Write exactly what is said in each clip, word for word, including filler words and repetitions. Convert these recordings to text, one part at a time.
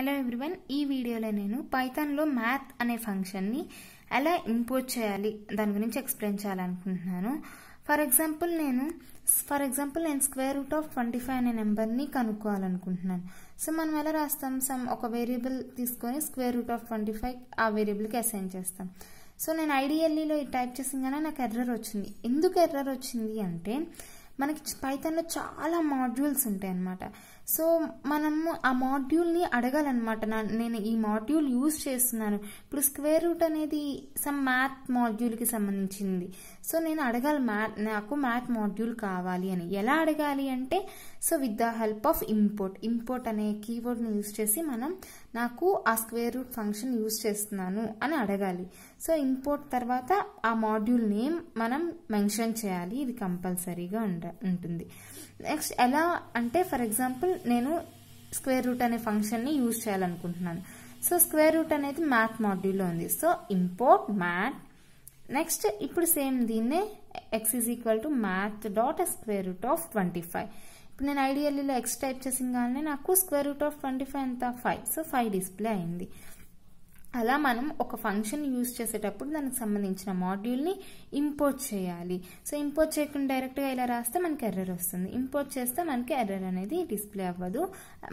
Hello everyone, ee video lo nenu python lo math ane function ni ela import cheyali dani gurinchi explain cheyali anukuntunnanu. For example nenu for example n square root of twenty-five ane number ni kanukovali anukuntunnanu. So manam ela rastam some oka variable teeskoni square root of twenty-five aa variable ki assign chestam. So nenu I D L E lo type chesingana naku error ochindi. Enduku error ochindi ante మనకి పైథాన్లో చాలా modules ఉంటాయి అన్నమాట. So మనము ఆ మాడ్యూల్ని అడగాలన్నమాట, నేను ఈ module use చేస్తున్నాను, ఇప్పుడు స్క్వేర్ రూట్ అనేది సమ్ మ్యాథ్ మాడ్యూల్కి సంబంధించింది, సో నేను అడగాలి మ్యాథ్, నాకు మ్యాథ్ మాడ్యూల్ కావాలి అని. ఎలా అడగాలి అంటే so with the help of import import అనే కీవర్డ్ని యూజ్ చేసి మనం నాకు ఆ స్క్వేర్ రూట్ ఫంక్షన్ యూజ్ చేస్తున్నాను అని అడగాలి. సో ఇంపోర్ట్ తర్వాత ఆ మాడ్యూల్ నేమ్ మనం మెన్షన్ చేయాలి, ఇది కంపల్సరీగా ఉంటుంది ఉంటుంది. నెక్స్ట్ ఎలా అంటే ఫర్ ఎగ్జాంపుల్ నేను స్క్వేర్ రూట్ అనే ఫంక్షన్ ని యూజ్ చేయాలనుకుంటున్నాను. సో స్క్వేర్ రూట్ అనేది మ్యాథ్ మాడ్యూల్లో ఉంది. So import math. నెక్స్ట్ ఇప్పుడు సేమ్ దీన్నే x is equal to math dot square root of twenty five. ఇప్పుడు నేను ఐడియల్లీలో ఎక్స్ టైప్ చేసిందానే నాకు స్క్వేర్ రూట్ ఆఫ్ ట్వంటీ ఫైవ్ అంత ఫైవ్, సో ఫైవ్ డిస్ప్లే అయింది. అలా మనం ఒక ఫంక్షన్ యూజ్ చేసేటప్పుడు దానికి సంబంధించిన మాడ్యూల్ని ఇంపోర్ట్ చేయాలి. సో ఇంపోర్ట్ చేయకుండా డైరెక్ట్గా ఇలా రాస్తే మనకి ఎర్రర్ వస్తుంది, ఇంపోర్ట్ చేస్తే మనకి ఎర్రర్ అనేది డిస్ప్లే అవ్వదు,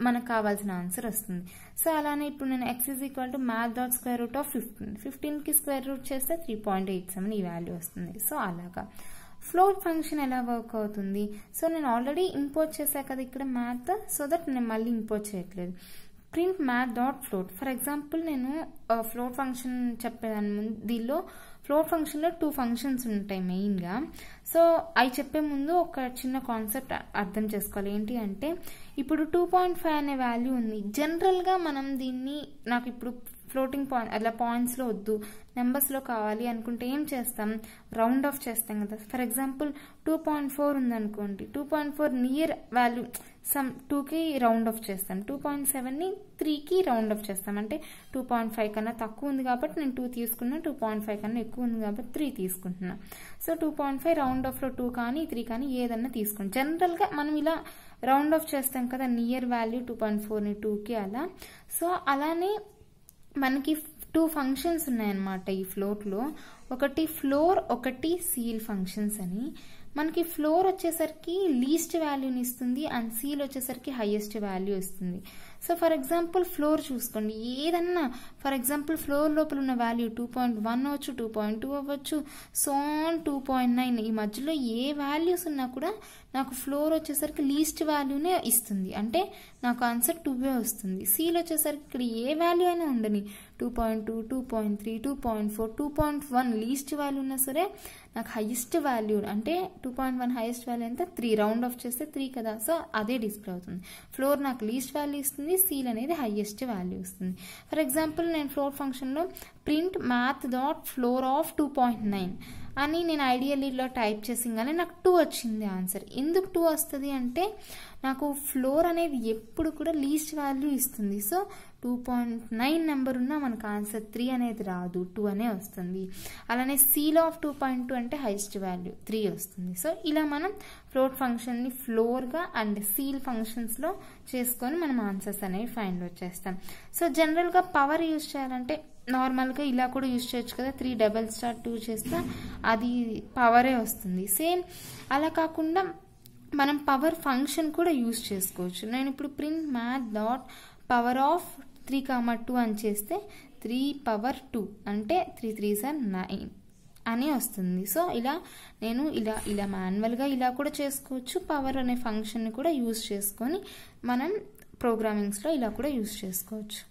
మనకు కావాల్సిన ఆన్సర్ వస్తుంది. సో అలానే ఇప్పుడు నేను x is equal to math dot square route of fifteen ఫిఫ్టీన్కి స్క్వేర్ రూట్ చేస్తే త్రీ పాయింట్ ఎయిట్ సెవెన్ ఈ వాల్యూ వస్తుంది. సో అలాగా ఫ్లోట్ ఫంక్షన్ ఎలా వర్క్ అవుతుంది. సో నేను ఆల్రెడీ ఇంపోర్ట్ చేశాను కదా ఇక్కడ మ్యాథ్, సో దట్ నేను మళ్ళీ ఇంపోర్ట్ చేయట్లేదు. Print math dot float. For example నేను ఫ్లోట్ ఫంక్షన్ చెప్పేదాని ముందు దీనిలో ఫ్లోట్ ఫంక్షన్లో టూ ఫంక్షన్స్ ఉంటాయి మెయిన్గా. సో అవి చెప్పే ముందు ఒక చిన్న కాన్సెప్ట్ అర్థం చేసుకోవాలి. ఏంటి అంటే ఇప్పుడు టూ పాయింట్ ఫైవ్ అనే వాల్యూ ఉంది. జనరల్గా మనం దీన్ని నాకు ఇప్పుడు ఫ్లోటింగ్ పాయింట్ అలా పాయింట్స్లో వద్దు నెంబర్స్లో కావాలి అనుకుంటే ఏం చేస్తాం, రౌండ్ ఆఫ్ చేస్తాం కదా. For example two point four ఉందనుకోండి, two point four near value some టూకి రౌండ్ ఆఫ్ చేస్తాం, టూ పాయింట్ సెవెన్ని త్రీకి రౌండ్ ఆఫ్ చేస్తాం. అంటే టూ పాయింట్ ఫైవ్ కన్నా తక్కువ ఉంది కాబట్టి నేను టూ తీసుకున్నా, టూ పాయింట్ ఫైవ్ కన్నా ఎక్కువ ఉంది కాబట్టి త్రీ తీసుకుంటున్నా. So two point five round ఆఫ్లో టూ కానీ త్రీ కానీ ఏదన్నా తీసుకుంటాం. జనరల్గా మనం ఇలా రౌండ్ ఆఫ్ చేస్తాం కదా నియర్ వాల్యూ టూ పాయింట్ ఫోర్ని టూకి అలా. సో అలానే మనకి టూ ఫంక్షన్స్ ఉన్నాయన్నమాట ఈ ఫ్లోట్లో, ఒకటి ఫ్లోర్ ఒకటి సీల్ ఫంక్షన్స్ అని. మనకి ఫ్లోర్ వచ్చేసరికి లీస్ట్ వాల్యూని ఇస్తుంది అండ్ సీల్ వచ్చేసరికి హైయెస్ట్ వాల్యూ ఇస్తుంది. సో ఫర్ ఎగ్జాంపుల్ ఫ్లోర్ చూసుకోండి, ఏదన్నా ఫర్ ఎగ్జాంపుల్ ఫ్లోర్ లోపల ఉన్న వాల్యూ టూ పాయింట్ వన్ అవ్వచ్చు, టూ పాయింట్ టూ అవ్వచ్చు, సోన్ టూ పాయింట్ నైన్ ఈ మధ్యలో ఏ వాల్యూస్ ఉన్నా కూడా నాకు ఫ్లోర్ వచ్చేసరికి లీస్ట్ వాల్యూనే ఇస్తుంది, అంటే నాకు ఆన్సర్ టూవే వస్తుంది. సీల్ వచ్చేసరికి ఇక్కడ ఏ వాల్యూ అయినా ఉండని two point two two point three two point four two point one least value ఉన్నా సరే నాకు హైయెస్ట్ వాల్యూ అంటే two point one highest value ఎంత త్రీ, రౌండ్ ఆఫ్ చేస్తే త్రీ కదా, సో అదే డిస్ప్లే అవుతుంది. ఫ్లోర్ నాకు లీస్ట్ వాల్యూ ఇస్తుంది, సీల్ అనేది హైయెస్ట్ వాల్యూ ఇస్తుంది. ఫర్ ఎగ్జాంపుల్ నేను ఫ్లోర్ ఫంక్షన్లో print math dot floor of two point nine అని నేను ఐడియల్లీలో టైప్ చేసింగానే నాకు టూ వచ్చింది ఆన్సర్. ఎందుకు టూ వస్తుంది అంటే నాకు ఫ్లోర్ అనేది ఎప్పుడు కూడా లీస్ట్ వాల్యూ ఇస్తుంది. So two point nine number ఉన్నా మనకు ఆన్సర్ త్రీ అనేది రాదు, టూ అనే వస్తుంది. అలానే ceil of two point two అంటే హైయెస్ట్ వాల్యూ త్రీ వస్తుంది. సో ఇలా మనం ఫ్లోట్ ఫంక్షన్ని ఫ్లోర్గా అండ్ సీల్ ఫంక్షన్స్లో చేసుకొని మనం ఆన్సర్స్ అనేవి ఫైండ్ అవుట్ చేస్తాం. సో జనరల్గా పవర్ యూజ్ చేయాలంటే నార్మల్గా ఇలా కూడా యూజ్ చేయొచ్చు కదా, త్రీ డబల్ స్టార్ టూ చేస్తే అది పవరే వస్తుంది. సేమ్ అలా కాకుండా మనం పవర్ ఫంక్షన్ కూడా యూజ్ చేసుకోవచ్చు. నేను ఇప్పుడు print math dot power of three comma two అని చేస్తే త్రీ పవర్ టూ అంటే త్రీ త్రీ సార్ నైన్ అని వస్తుంది. సో ఇలా నేను ఇలా ఇలా మాన్యువల్గా ఇలా కూడా చేసుకోవచ్చు, పవర్ అనే ఫంక్షన్ని కూడా యూజ్ చేసుకొని మనం ప్రోగ్రామింగ్స్లో ఇలా కూడా యూజ్ చేసుకోవచ్చు.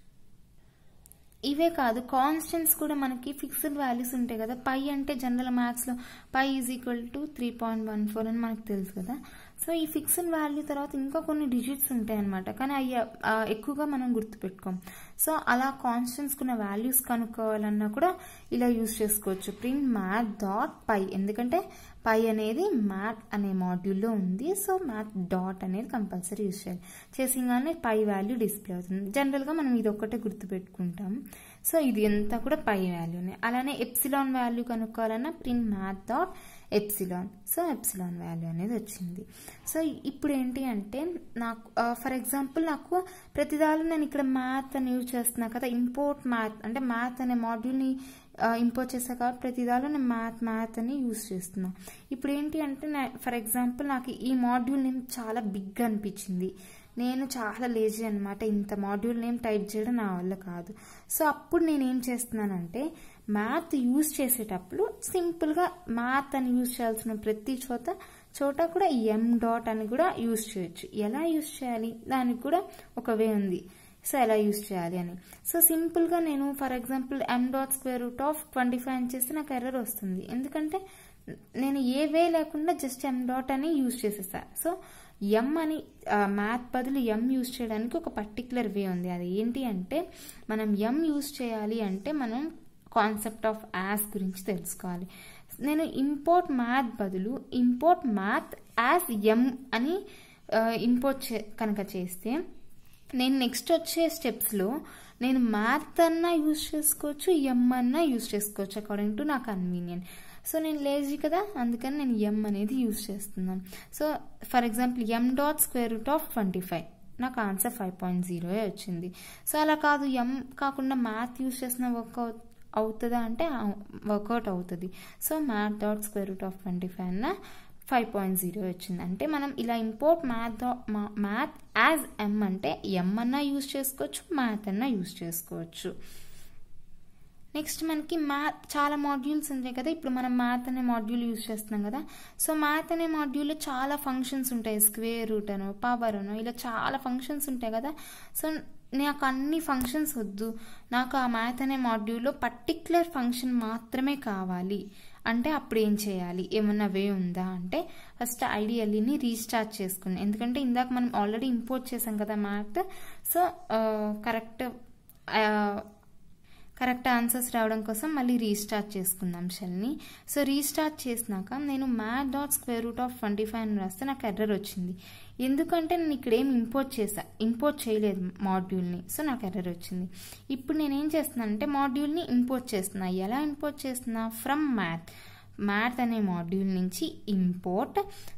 ఇవే కాదు కాన్స్టెంట్స్ కూడా మనకి ఫిక్స్డ్ వాల్యూస్ ఉంటాయి కదా. పై అంటే జనరల్ మ్యాథ్స్లో pi is equal to three point one four అని మనకు తెలుసు కదా. సో ఈ ఫిక్స్డ్ వాల్యూ తర్వాత ఇంకా కొన్ని డిజిట్స్ ఉంటాయి అన్నమాట, కానీ అవి ఎక్కువగా మనం గుర్తుపెట్టుకోం. సో అలా కాన్స్టెంట్స్ ఉన్న వాల్యూస్ కనుక్కోవాలన్నా కూడా ఇలా యూజ్ చేసుకోవచ్చు ప్రింట్ మ్యాథ్ డాట్ పై, ఎందుకంటే పై అనేది మ్యాథ్ అనే మాడ్యూల్లో ఉంది. సో మ్యాథ్ డాట్ అనేది కంపల్సరీ యూజ్ చేయాలి, చేసింగానే పై వాల్యూ డిస్ప్లే అవుతుంది. జనరల్గా మనం ఇది ఒక్కటే గుర్తుపెట్టుకుంటాం. సో ఇది అంతా కూడా పై వాల్యూనే. అలానే ఎప్సిలాన్ వాల్యూ కనుక్కోవాలన్నా print math dot epsilon. So epsilon value అనేది వచ్చింది. సో ఇప్పుడు ఏంటి అంటే నాకు ఫర్ ఎగ్జాంపుల్ నాకు ప్రతిదాలు నేను ఇక్కడ మ్యాథ్ అని యూజ్ చేస్తున్నా కదా, ఇంపోర్ట్ మ్యాథ్ అంటే మ్యాథ్ అనే మాడ్యూల్ని ఇంపోర్ట్ చేసా కాబట్టి ప్రతిదాలో నేను మ్యాథ్ మ్యాథ్ అని యూజ్ చేస్తున్నా. ఇప్పుడు ఏంటి అంటే ఫర్ ఎగ్జాంపుల్ నాకు ఈ మాడ్యూల్ నేమ్ చాలా బిగ్ అనిపించింది, నేను చాలా లేజీ అనమాట, ఇంత మాడ్యూల్ నేమ్ టైప్ చేయడం నా వల్ల కాదు. సో అప్పుడు నేను ఏం చేస్తున్నానంటే మ్యాథ్ యూజ్ చేసేటప్పుడు సింపుల్గా మ్యాథ్ అని యూజ్ చేయాల్సిన ప్రతి చోట చోట కూడా ఎం డాట్ అని కూడా యూజ్ చేయొచ్చు. ఎలా యూజ్ చేయాలి దానికి కూడా ఒక వే ఉంది, సో ఎలా యూజ్ చేయాలి అని. సో సింపుల్గా నేను for example M dot square root of twenty five అని చేస్తే నాకు ఎర్రర్ వస్తుంది, ఎందుకంటే నేను ఏ వే లేకుండా జస్ట్ ఎం డాట్ అని యూజ్ చేసేసా. సో ఎం అని మ్యాథ్ బదులు ఎం యూజ్ చేయడానికి ఒక పర్టికులర్ వే ఉంది, అది ఏంటి అంటే మనం ఎం యూజ్ చేయాలి అంటే మనం కాన్సెప్ట్ ఆఫ్ యాస్ గురించి తెలుసుకోవాలి. నేను ఇంపోర్ట్ మ్యాథ్ బదులు ఇంపోర్ట్ మ్యాథ్ యాజ్ ఎం అని ఇంపోర్ట్ చే కనుక చేస్తే నేను నెక్స్ట్ వచ్చే స్టెప్స్లో నేను మ్యాథ్ అన్నా యూజ్ చేసుకోవచ్చు, ఎం అన్నా యూజ్ చేసుకోవచ్చు అకార్డింగ్ టు నా కన్వీనియంట్. సో నేను లేజీ కదా అందుకని నేను ఎం అనేది యూజ్ చేస్తున్నాను. So for example M dot square root of twenty five నాకు ఆన్సర్ ఫైవ్ పాయింట్ జీరోయే వచ్చింది. సో అలా కాదు ఎం కాకుండా మ్యాథ్ యూజ్ చేసిన వర్కౌట్ అవుతుందా అంటే వర్కౌట్ అవుతుంది. So math dot square root of twenty five అన్న ఫైవ్ పాయింట్ జీరో వచ్చింది. అంటే మనం ఇలా import math math as M అంటే ఎం అన్నా యూజ్ చేసుకోవచ్చు, మ్యాథ్ అన్నా యూజ్ చేసుకోవచ్చు. నెక్స్ట్ మనకి మ్యాథ్ చాలా మాడ్యూల్స్ ఉంటాయి కదా, ఇప్పుడు మనం మ్యాథ్ అనే మాడ్యూల్ యూజ్ చేస్తున్నాం కదా. సో మ్యాథ్ అనే మాడ్యూల్లో చాలా ఫంక్షన్స్ ఉంటాయి, స్క్వేర్ రూట్ అనో పవర్ అనో ఇలా చాలా ఫంక్షన్స్ ఉంటాయి కదా. సో నాకు అన్ని ఫంక్షన్స్ వద్దు, నాకు ఆ మ్యాథ్ అనే మాడ్యూల్లో పర్టిక్యులర్ ఫంక్షన్ మాత్రమే కావాలి అంటే అప్పుడు ఏం చేయాలి, ఏమన్నా వే ఉందా అంటే ఫస్ట్ ఐడియల్ని రీస్టార్ట్ చేసుకున్నాం, ఎందుకంటే ఇందాక మనం ఆల్రెడీ ఇంపోర్ట్ చేసాం కదా math. So correct correct answers రావడం కోసం మళ్ళీ రీస్టార్ట్ చేసుకుందాం షెల్ని. సో రీస్టార్ట్ చేసినాక నేను math dot square root of twenty five అని రాస్తే నాకు ఎర్రర్ వచ్చింది, ఎందుకంటే నేను ఇక్కడ ఏం ఇంపోర్ట్ చేసా ఇంపోర్ట్ చేయలేదు మాడ్యూల్ని. సో నాకు ఎర్రర్ వచ్చింది. ఇప్పుడు నేనేం చేస్తున్నాను అంటే మాడ్యూల్ని ఇంపోర్ట్ చేస్తున్నా. ఎలా ఇంపోర్ట్ చేస్తున్నా, ఫ్రమ్ మ్యాథ్ మ్యాథ్ అనే మాడ్యూల్ నుంచి ఇంపోర్ట్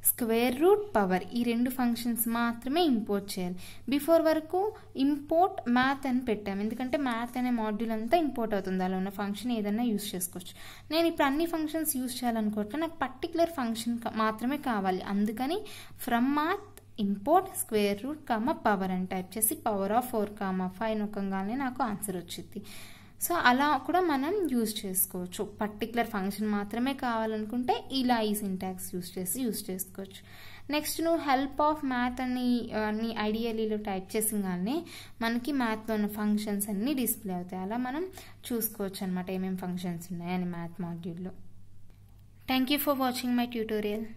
స్క్వేర్ రూట్ పవర్ ఈ రెండు ఫంక్షన్స్ మాత్రమే ఇంపోర్ట్ చేయాలి. బిఫోర్ వరకు ఇంపోర్ట్ మ్యాథ్ అని పెట్టాము, ఎందుకంటే మ్యాథ్ అనే మాడ్యూల్ అంతా ఇంపోర్ట్ అవుతుంది, అలా ఉన్న ఫంక్షన్ ఏదైనా యూజ్ చేసుకోవచ్చు. నేను ఇప్పుడు అన్ని ఫంక్షన్స్ యూజ్ చేయాలనుకోవట్లే, నాకు పర్టికులర్ ఫంక్షన్ మాత్రమే కావాలి, అందుకని from math import square root comma power అని టైప్ చేసి power of four comma five నొక్కంగానే నాకు ఆన్సర్ వచ్చింది. సో అలా కూడా మనం యూజ్ చేసుకోవచ్చు, పర్టికులర్ ఫంక్షన్ మాత్రమే కావాలనుకుంటే ఇలా ఈ సింటాక్స్ యూజ్ చేసి యూజ్ చేసుకోవచ్చు. నెక్స్ట్ నువ్వు హెల్ప్ ఆఫ్ మ్యాథ్ అని అన్ని ఐడియలీలో టైప్ చేసిగానే మనకి మ్యాథ్లో ఉన్న ఫంక్షన్స్ అన్నీ డిస్ప్లే అవుతాయి, అలా మనం చూసుకోవచ్చు అనమాట ఏమేమి ఫంక్షన్స్ ఉన్నాయని మ్యాథ్ మాడ్యూల్లో. Thank you for watching my tutorial.